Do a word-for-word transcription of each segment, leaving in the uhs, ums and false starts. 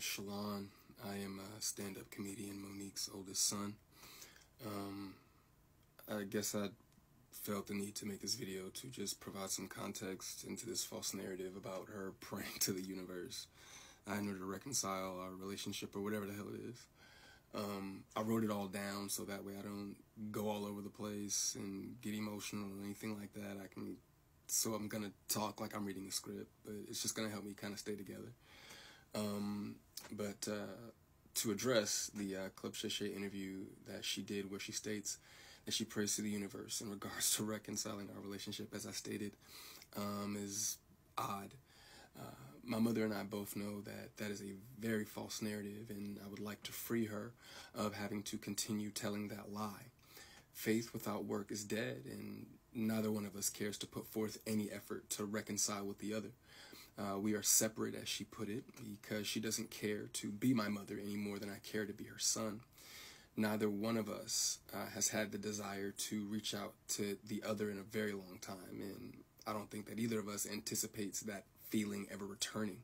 name's Shalon. I am a stand-up comedian, Mo'nique's oldest son. Um, I guess I felt the need to make this video to just provide some context into this false narrative about her praying to the universe in order to reconcile our relationship or whatever the hell it is. Um, I wrote it all down so that way I don't go all over the place and get emotional or anything like that. I can, so I'm going to talk like I'm reading a script, but it's just going to help me kind of stay together. Um, but uh, to address the uh, Club Shay Shay interview that she did, where she states that she prays to the universe in regards to reconciling our relationship, as I stated, um, is odd. Uh, my mother and I both know that that is a very false narrative, and I would like to free her of having to continue telling that lie. Faith without work is dead, and neither one of us cares to put forth any effort to reconcile with the other. Uh, we are separate, as she put it, because she doesn't care to be my mother any more than I care to be her son. Neither one of us uh, has had the desire to reach out to the other in a very long time, and I don't think that either of us anticipates that feeling ever returning.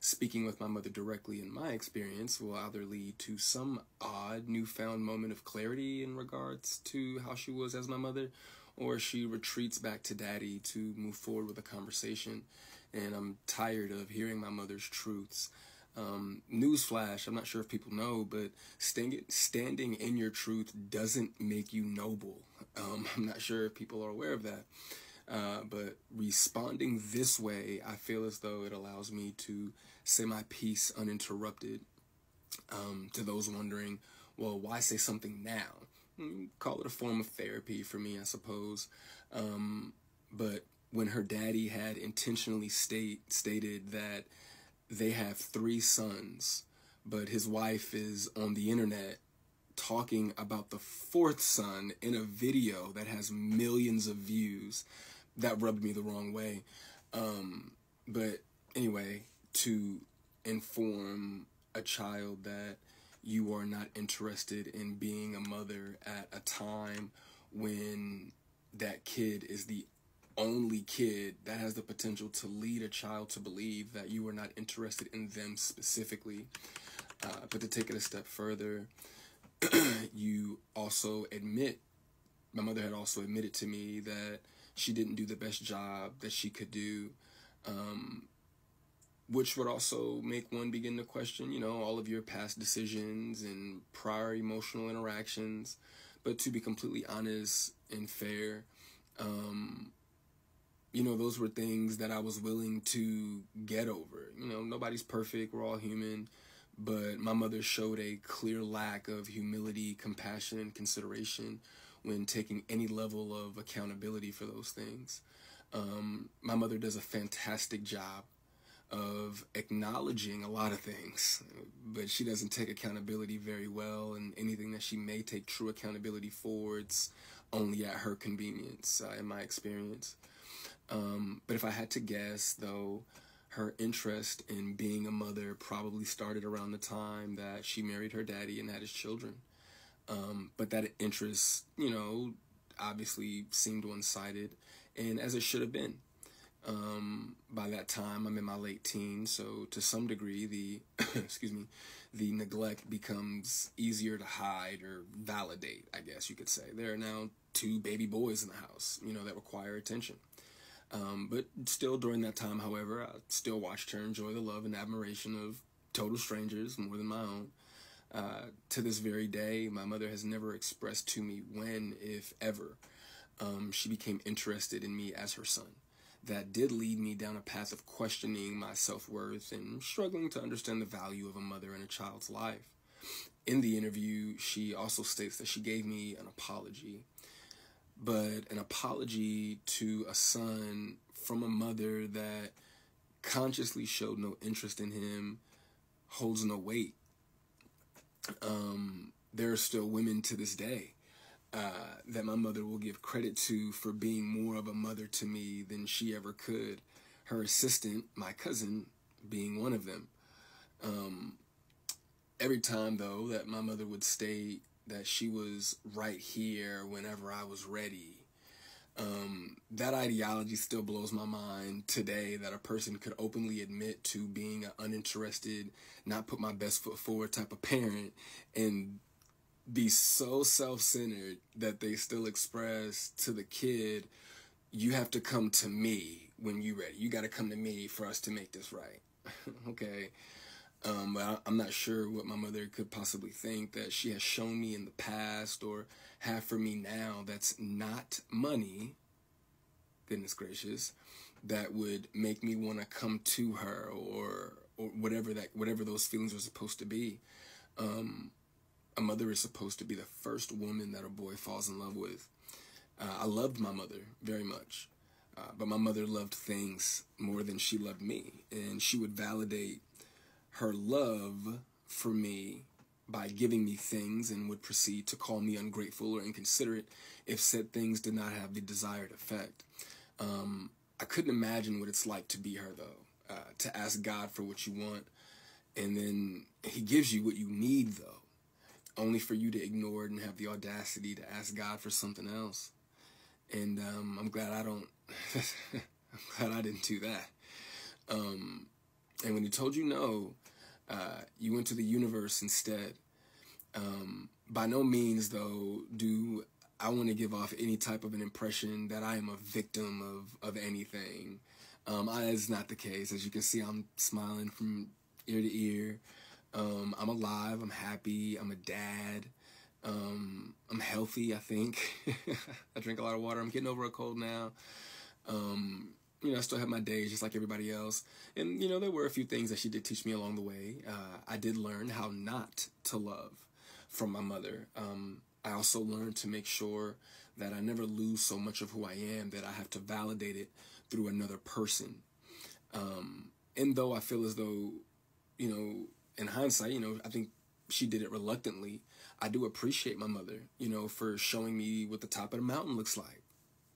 Speaking with my mother directly, in my experience, will either lead to some odd newfound moment of clarity in regards to how she was as my mother, or she retreats back to daddy to move forward with a conversation. And I'm tired of hearing my mother's truths. Um, newsflash, I'm not sure if people know, but stand, standing in your truth doesn't make you noble. Um, I'm not sure if people are aware of that. Uh, but responding this way, I feel as though it allows me to say my piece uninterrupted. Um, to those wondering, well, why say something now? Call it a form of therapy for me, I suppose. Um, but when her daddy had intentionally state, stated that they have three sons, but his wife is on the internet talking about the fourth son in a video that has millions of views, that rubbed me the wrong way. Um, but anyway, to inform a child that you are not interested in being a mother at a time when that kid is the only kid that has the potential to lead a child to believe that you are not interested in them specifically. Uh, but to take it a step further, you also admit, my mother had also admitted to me that she didn't do the best job that she could do, um, which would also make one begin to question, you know, all of your past decisions and prior emotional interactions. But to be completely honest and fair, um, you know, those were things that I was willing to get over. You know, nobody's perfect. We're all human. But my mother showed a clear lack of humility, compassion, and consideration when taking any level of accountability for those things. Um, my mother does a fantastic job of acknowledging a lot of things, but she doesn't take accountability very well, and anything that she may take true accountability for, it's only at her convenience, uh, in my experience. Um, but if I had to guess, though, her interest in being a mother probably started around the time that she married her daddy and had his children. Um, but that interest, you know, obviously seemed one-sided, and as it should have been. Um, by that time, I'm in my late teens, so to some degree, the, excuse me, the neglect becomes easier to hide or validate, I guess you could say. There are now two baby boys in the house, you know, that require attention. Um, but still, during that time, however, I still watched her enjoy the love and admiration of total strangers more than my own. Uh, to this very day, my mother has never expressed to me when, if ever, um, she became interested in me as her son. That did lead me down a path of questioning my self-worth and struggling to understand the value of a mother in a child's life. In the interview, she also states that she gave me an apology. But an apology to a son from a mother that consciously showed no interest in him holds no weight. Um, there are still women to this day uh, that my mother will give credit to for being more of a mother to me than she ever could. Her assistant, my cousin, being one of them. Um, every time, though, that my mother would stay that she was right here whenever I was ready, Um, that ideology still blows my mind today, that a person could openly admit to being an uninterested, not put my best foot forward type of parent, and be so self-centered that they still express to the kid, you have to come to me when you're ready. You got to come to me for us to make this right. Okay. Um, but I, I'm not sure what my mother could possibly think that she has shown me in the past or have for me now that's not money, goodness gracious, that would make me want to come to her, or or whatever that whatever those feelings are supposed to be. Um, a mother is supposed to be the first woman that a boy falls in love with. Uh, I loved my mother very much, uh, but my mother loved things more than she loved me, and she would validate her love for me by giving me things, and would proceed to call me ungrateful or inconsiderate if said things did not have the desired effect. Um, I couldn't imagine what it's like to be her, though, uh, to ask God for what you want, and then he gives you what you need, though, only for you to ignore it and have the audacity to ask God for something else. And um, I'm glad I don't, I'm glad I didn't do that. Um, and when he told you no, Uh, you went to the universe instead. Um, by no means, though, do I want to give off any type of an impression that I am a victim of, of anything. Um, that is not the case. As you can see, I'm smiling from ear to ear. Um, I'm alive. I'm happy. I'm a dad. Um, I'm healthy, I think. I drink a lot of water. I'm getting over a cold now. Um... You know, I still have my days just like everybody else. And, you know, there were a few things that she did teach me along the way. Uh, I did learn how not to love from my mother. Um, I also learned to make sure that I never lose so much of who I am that I have to validate it through another person. Um, and though I feel as though, you know, in hindsight, you know, I think she did it reluctantly, I do appreciate my mother, you know, for showing me what the top of the mountain looks like.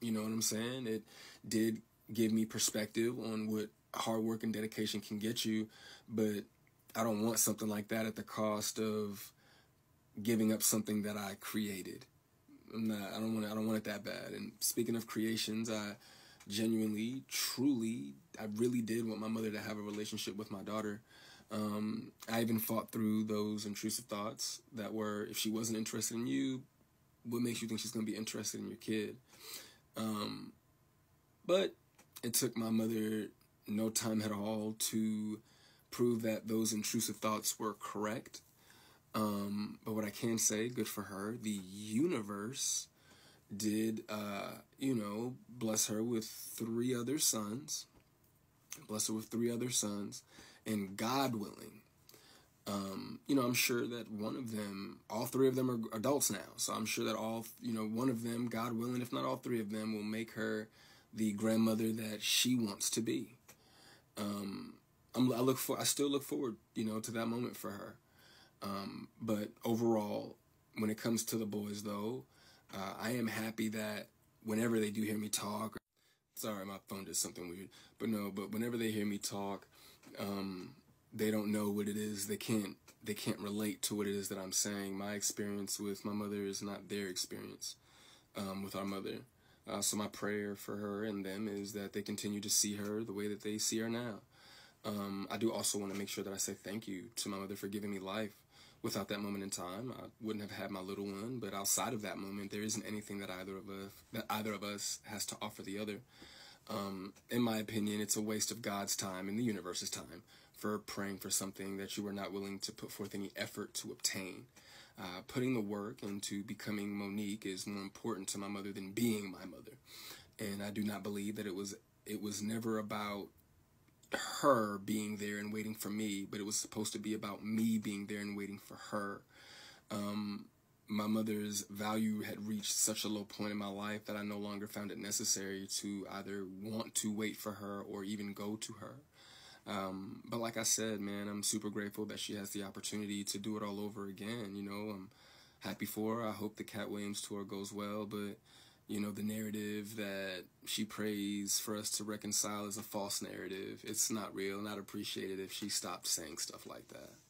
You know what I'm saying? It did give me perspective on what hard work and dedication can get you, but I don't want something like that at the cost of giving up something that I created. I'm not, I don't want it, I don't want it that bad. And speaking of creations, I genuinely, truly, I really did want my mother to have a relationship with my daughter. Um, I even fought through those intrusive thoughts that were, if she wasn't interested in you, what makes you think she's going to be interested in your kid? Um, but it took my mother no time at all to prove that those intrusive thoughts were correct. Um, but what I can say, good for her, the universe did, uh, you know, bless her with three other sons. Bless her with three other sons. And God willing, um, you know, I'm sure that one of them, all three of them are adults now. So I'm sure that all, you know, one of them, God willing, if not all three of them, will make her the grandmother that she wants to be. Um, I'm, I look for, I still look forward, you know, to that moment for her. Um, but overall, when it comes to the boys, though, uh, I am happy that whenever they do hear me talk, or, sorry, my phone did something weird, but no, but whenever they hear me talk, um, they don't know what it is. They can't, they can't relate to what it is that I'm saying. My experience with my mother is not their experience, um, with our mother. Uh, so my prayer for her and them is that they continue to see her the way that they see her now. Um, I do also want to make sure that I say thank you to my mother for giving me life. Without that moment in time, I wouldn't have had my little one. But outside of that moment, there isn't anything that either of us, that either of us has to offer the other. Um, in my opinion, it's a waste of God's time and the universe's time for praying for something that you were not willing to put forth any effort to obtain. Uh, putting the work into becoming Mo'nique is more important to my mother than being my mother. And I do not believe that it was, it was never about her being there and waiting for me, but it was supposed to be about me being there and waiting for her. Um, my mother's value had reached such a low point in my life that I no longer found it necessary to either want to wait for her or even go to her. Um, but like I said, man, I'm super grateful that she has the opportunity to do it all over again. You know, I'm happy for her. I hope the Kat Williams tour goes well. But, you know, the narrative that she prays for us to reconcile is a false narrative. It's not real, and I'd appreciate it if she stopped saying stuff like that.